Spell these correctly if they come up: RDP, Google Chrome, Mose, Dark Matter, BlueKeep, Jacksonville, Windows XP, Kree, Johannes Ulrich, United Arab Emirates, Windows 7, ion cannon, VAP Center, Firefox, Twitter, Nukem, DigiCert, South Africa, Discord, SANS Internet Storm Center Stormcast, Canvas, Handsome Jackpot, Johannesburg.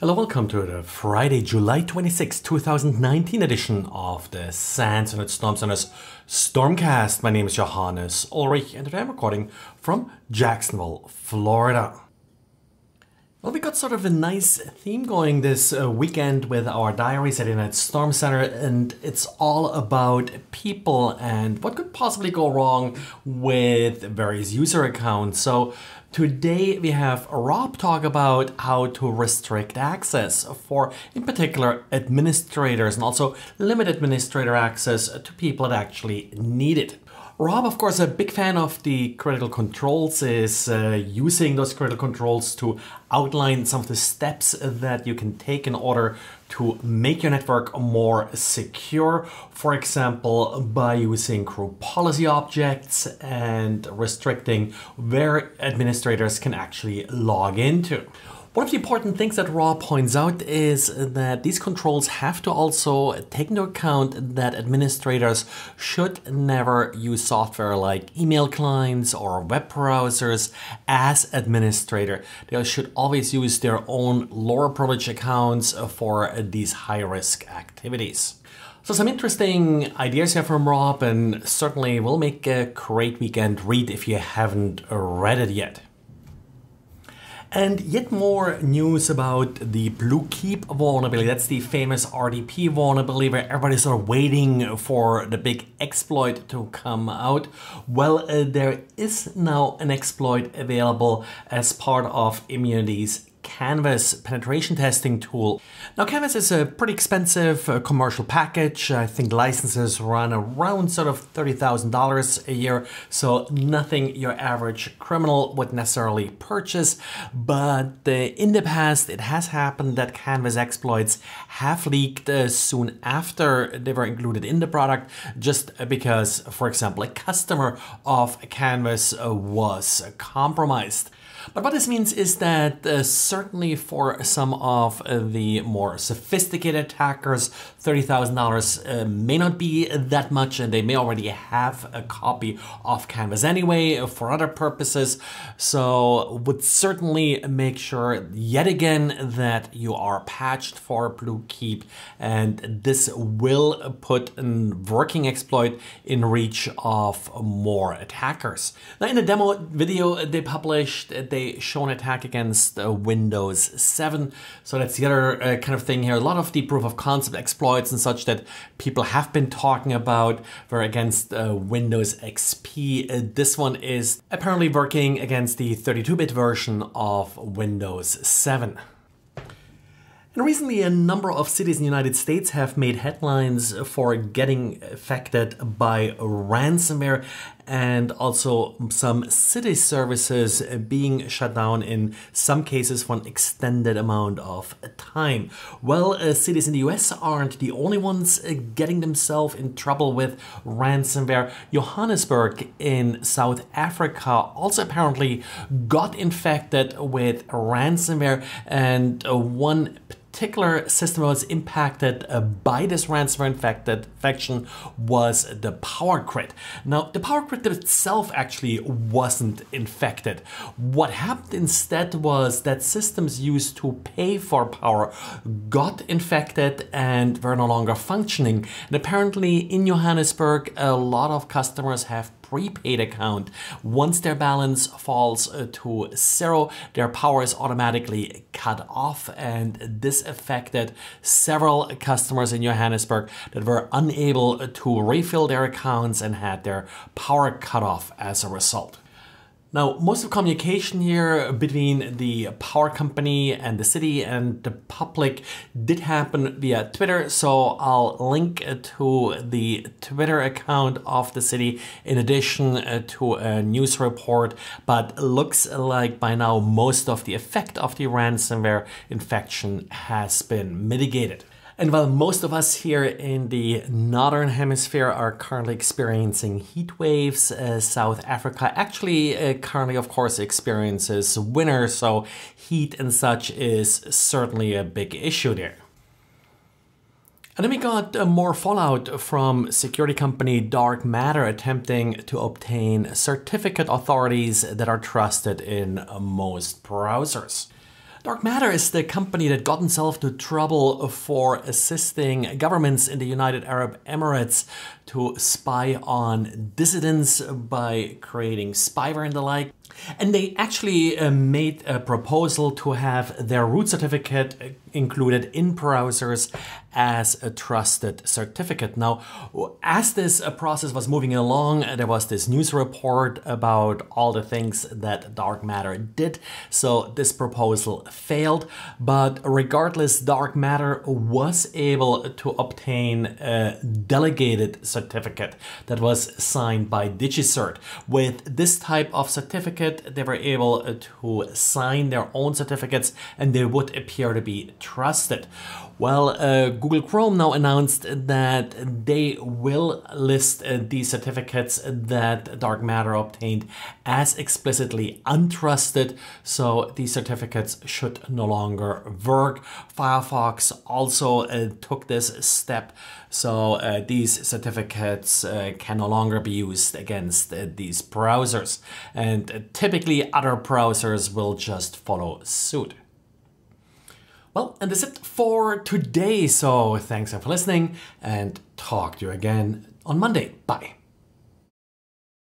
Hello, welcome to the Friday, July 26, 2019 edition of the SANS Internet Storm Center Stormcast. My name is Johannes Ulrich and today I'm recording from Jacksonville, Florida. Well, we got sort of a nice theme going this weekend with our diary Saturday Night Storm Center, and it's all about people and what could possibly go wrong with various user accounts. So today we have Rob talk about how to restrict access for, in particular, administrators and also limit administrator access to people that actually need it. Rob, of course, a big fan of the critical controls, is using those critical controls to outline some of the steps that you can take in order to make your network more secure. For example, by using group policy objects and restricting where administrators can actually log into. One of the important things that Rob points out is that these controls have to also take into account that administrators should never use software like email clients or web browsers as administrator. They should always use their own lower privilege accounts for these high-risk activities. So some interesting ideas here from Rob, and certainly will make a great weekend read if you haven't read it yet. And yet more news about the BlueKeep vulnerability. That's the famous RDP vulnerability where everybody's sort of waiting for the big exploit to come out. Well, there is now an exploit available as part of Immunity's Canvas penetration testing tool. Now, Canvas is a pretty expensive commercial package. I think licenses run around sort of $30,000 a year, so nothing your average criminal would necessarily purchase. But in the past, it has happened that Canvas exploits have leaked soon after they were included in the product, just because, for example, a customer of Canvas was compromised. But what this means is that certainly for some of the more sophisticated attackers, $30,000 may not be that much, and they may already have a copy of Canvas anyway for other purposes. So would certainly make sure yet again that you are patched for BlueKeep, and this will put a working exploit in reach of more attackers. Now, in the demo video they published, they show an attack against Windows 7. So that's the other kind of thing here. A lot of the proof of concept exploits and such that people have been talking about were against Windows XP. This one is apparently working against the 32-bit version of Windows 7. And recently, a number of cities in the United States have made headlines for getting affected by ransomware, and also some city services being shut down in some cases for an extended amount of time. Well, cities in the US aren't the only ones getting themselves in trouble with ransomware. Johannesburg in South Africa also apparently got infected with ransomware, and one particular system that was impacted by this ransomware infection was the power grid. Now, the power grid itself actually wasn't infected. What happened instead was that systems used to pay for power got infected and were no longer functioning. And apparently in Johannesburg, a lot of customers have prepaid account. Once their balance falls to zero, their power is automatically cut off, and this affected several customers in Johannesburg that were unable to refill their accounts and had their power cut off as a result. Now, most of communication here between the power company and the city and the public did happen via Twitter, so I'll link to the Twitter account of the city in addition to a news report. But looks like by now most of the effect of the ransomware infection has been mitigated. And while most of us here in the Northern Hemisphere are currently experiencing heat waves, South Africa actually currently, of course, experiences winter, so heat and such is certainly a big issue there. And then we got more fallout from security company Dark Matter attempting to obtain certificate authorities that are trusted in most browsers. Dark Matter is the company that got itself into trouble for assisting governments in the United Arab Emirates to spy on dissidents by creating spyware and the like. And they actually made a proposal to have their root certificate included in browsers as a trusted certificate. Now, as this process was moving along, there was this news report about all the things that Dark Matter did. So this proposal failed, but regardless, Dark Matter was able to obtain a delegated certificate that was signed by DigiCert. With this type of certificate, they were able to sign their own certificates and they would appear to be trusted. Well, Google Chrome now announced that they will list these certificates that Dark Matter obtained as explicitly untrusted, so these certificates should no longer work. Firefox also took this step, so these certificates can no longer be used against these browsers, and typically other browsers will just follow suit. Well, and that's it for today. So thanks for listening and talk to you again on Monday. Bye.